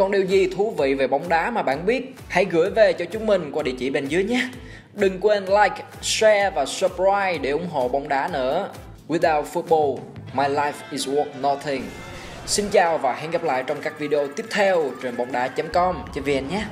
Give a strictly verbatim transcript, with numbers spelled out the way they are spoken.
Còn điều gì thú vị về bóng đá mà bạn biết, hãy gửi về cho chúng mình qua địa chỉ bên dưới nhé. Đừng quên like, share và subscribe để ủng hộ bóng đá nữa. Without football, my life is worth nothing. Xin chào và hẹn gặp lại trong các video tiếp theo trên bongda chấm com chấm vn nhé.